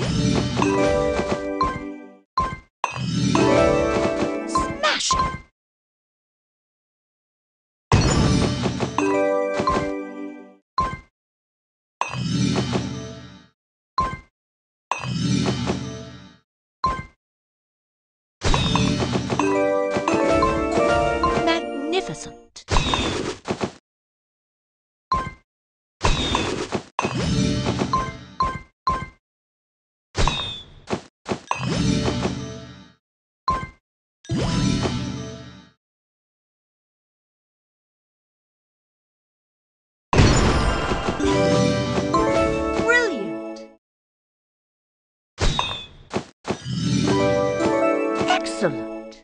Magnificent. Brilliant. Excellent.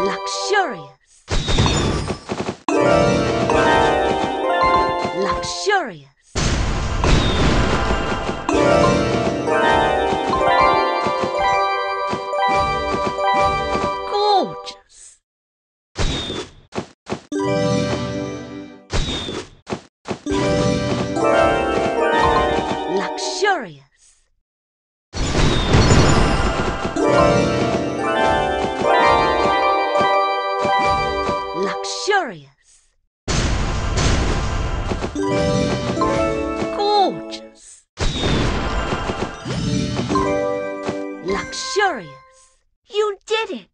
Luxurious. Gorgeous. Luxurious. Luxurious. Gorgeous. Luxurious. You did it.